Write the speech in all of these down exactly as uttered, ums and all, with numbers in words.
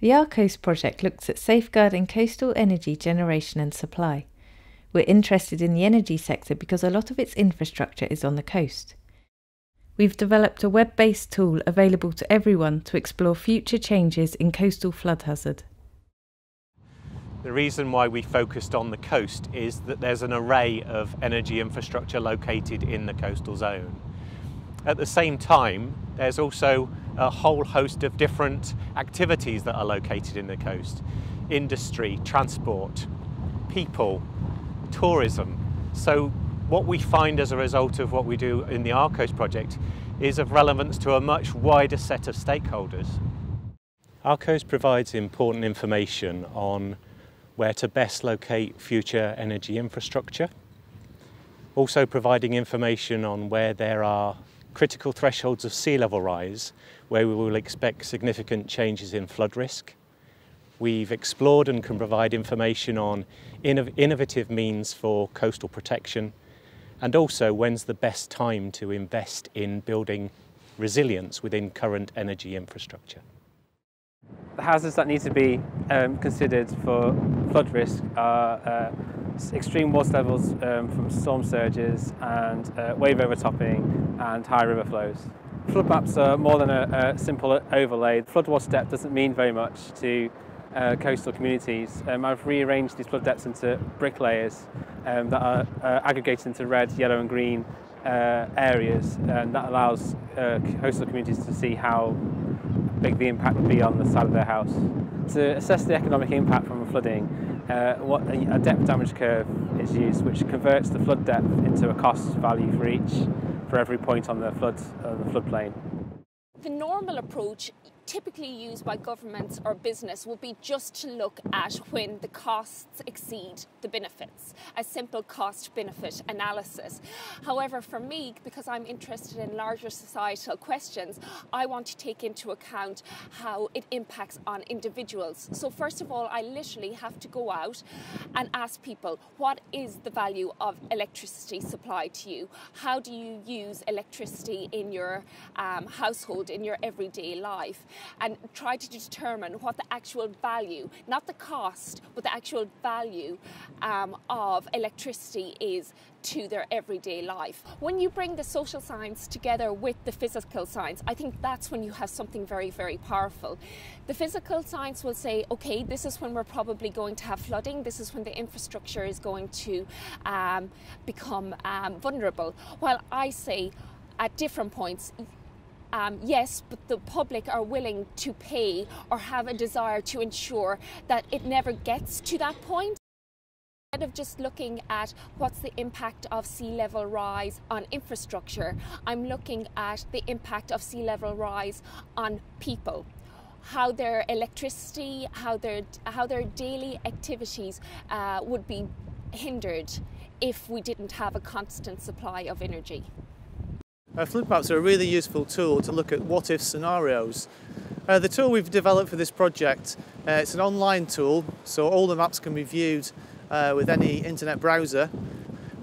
The ARCoES project looks at safeguarding coastal energy generation and supply. We're interested in the energy sector because a lot of its infrastructure is on the coast. We've developed a web-based tool available to everyone to explore future changes in coastal flood hazard. The reason why we focused on the coast is that there's an array of energy infrastructure located in the coastal zone. At the same time, there's also a whole host of different activities that are located in the coast. Industry, transport, people, tourism. So what we find as a result of what we do in the ARCoES project is of relevance to a much wider set of stakeholders. ARCoES provides important information on where to best locate future energy infrastructure, also providing information on where there are critical thresholds of sea level rise, where we will expect significant changes in flood risk. We've explored and can provide information on innovative means for coastal protection, and also when's the best time to invest in building resilience within current energy infrastructure. The hazards that need to be um, considered for flood risk are uh, extreme water levels um, from storm surges and uh, wave overtopping and high river flows. Flood maps are more than a, a simple overlay. Floodwater depth doesn't mean very much to Uh, coastal communities. Um, I've rearranged these flood depths into brick layers um, that are uh, aggregated into red, yellow and green uh, areas, and that allows uh, coastal communities to see how big the impact would be on the side of their house. To assess the economic impact from flooding, uh, what a depth damage curve is used, which converts the flood depth into a cost value for each, for every point on the flood, uh, the floodplain. The normal approach typically used by governments or business would be just to look at when the costs exceed the benefits, a simple cost-benefit analysis. However, for me, because I'm interested in larger societal questions, I want to take into account how it impacts on individuals. So first of all, I literally have to go out and ask people, what is the value of electricity supplied to you? How do you use electricity in your um, household, in your everyday life? And try to determine what the actual value, not the cost, but the actual value um, of electricity is to their everyday life. When you bring the social science together with the physical science, I think that's when you have something very, very powerful. The physical science will say, okay, this is when we're probably going to have flooding, this is when the infrastructure is going to um, become um, vulnerable. While I say at different points, Um, yes, but the public are willing to pay or have a desire to ensure that it never gets to that point. Instead of just looking at what's the impact of sea level rise on infrastructure, I'm looking at the impact of sea level rise on people. How their electricity, how their, how their daily activities uh, would be hindered if we didn't have a constant supply of energy. Uh, flood maps are a really useful tool to look at what-if scenarios. Uh, the tool we've developed for this project, uh, it's an online tool, so all the maps can be viewed uh, with any internet browser.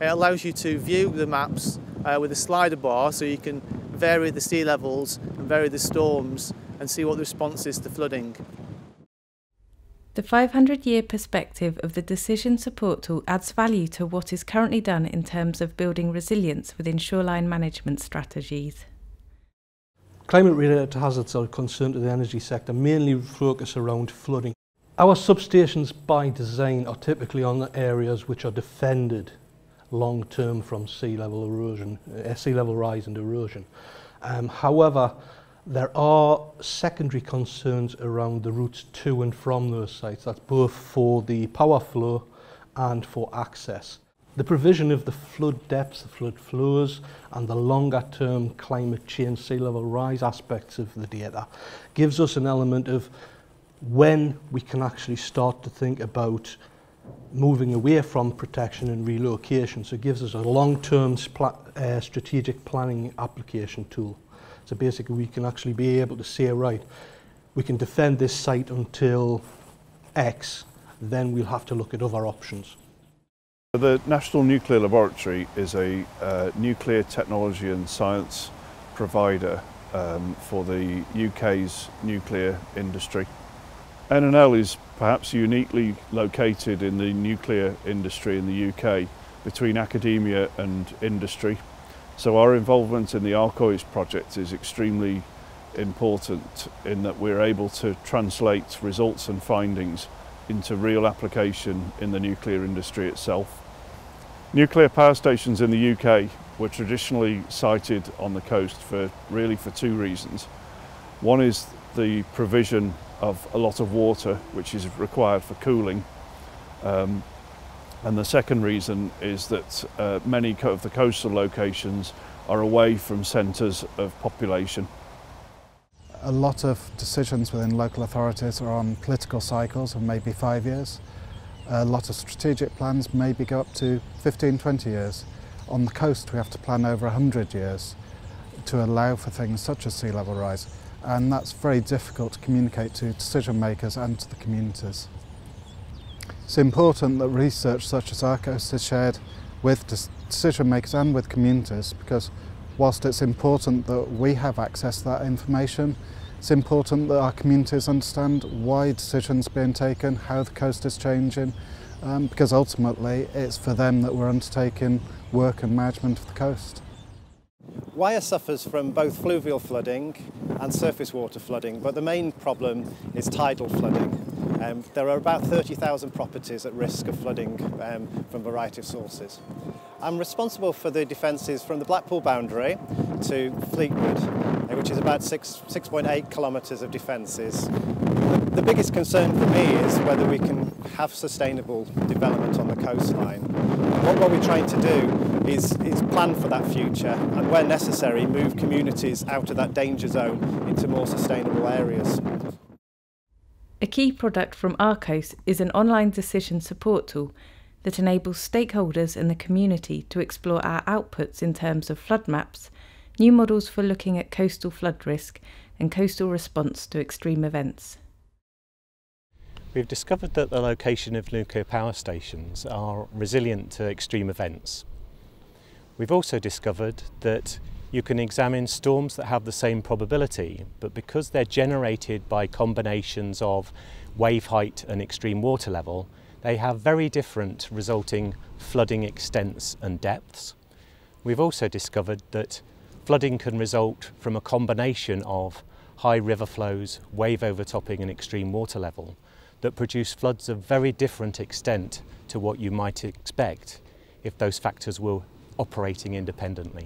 It allows you to view the maps uh, with a slider bar, so you can vary the sea levels and vary the storms and see what the response is to flooding. The five hundred year perspective of the decision support tool adds value to what is currently done in terms of building resilience within shoreline management strategies. Climate-related hazards are concerned to the energy sector, mainly focus around flooding. Our substations by design are typically on areas which are defended long-term from sea level erosion, uh, sea level rise and erosion. Um, however, there are secondary concerns around the routes to and from those sites. That's both for the power flow and for access. The provision of the flood depths, the flood flows, and the longer term climate change, sea level rise aspects of the data gives us an element of when we can actually start to think about moving away from protection and relocation. So it gives us a long-term uh, strategic planning application tool. So basically we can actually be able to say, right, we can defend this site until X, then we'll have to look at other options. The National Nuclear Laboratory is a uh, nuclear technology and science provider um, for the U K's nuclear industry. N and L is perhaps uniquely located in the nuclear industry in the U K between academia and industry. So our involvement in the ARCoES project is extremely important in that we're able to translate results and findings into real application in the nuclear industry itself. Nuclear power stations in the U K were traditionally sited on the coast for really for two reasons. One is the provision of a lot of water which is required for cooling, um, and the second reason is that uh, many of the coastal locations are away from centres of population. A lot of decisions within local authorities are on political cycles of maybe five years. A lot of strategic plans maybe go up to fifteen, twenty years. On the coast we have to plan over one hundred years to allow for things such as sea level rise, and that's very difficult to communicate to decision makers and to the communities. It's important that research such as ARCoES is shared with decision makers and with communities, because whilst it's important that we have access to that information, it's important that our communities understand why decisions are being taken, how the coast is changing, um, because ultimately it's for them that we're undertaking work and management of the coast. Wyre suffers from both fluvial flooding and surface water flooding, but the main problem is tidal flooding. Um, there are about thirty thousand properties at risk of flooding um, from a variety of sources. I'm responsible for the defences from the Blackpool boundary to Fleetwood, which is about six point eight kilometres of defences. The, the biggest concern for me is whether we can have sustainable development on the coastline. What, what we're trying to do is, is plan for that future and, where necessary, move communities out of that danger zone into more sustainable areas. A key product from ARCoES is an online decision support tool that enables stakeholders in the community to explore our outputs in terms of flood maps, new models for looking at coastal flood risk and coastal response to extreme events. We've discovered that the location of nuclear power stations are resilient to extreme events. We've also discovered that you can examine storms that have the same probability, but because they're generated by combinations of wave height and extreme water level, they have very different resulting flooding extents and depths. We've also discovered that flooding can result from a combination of high river flows, wave overtopping and extreme water level that produce floods of very different extent to what you might expect if those factors were operating independently.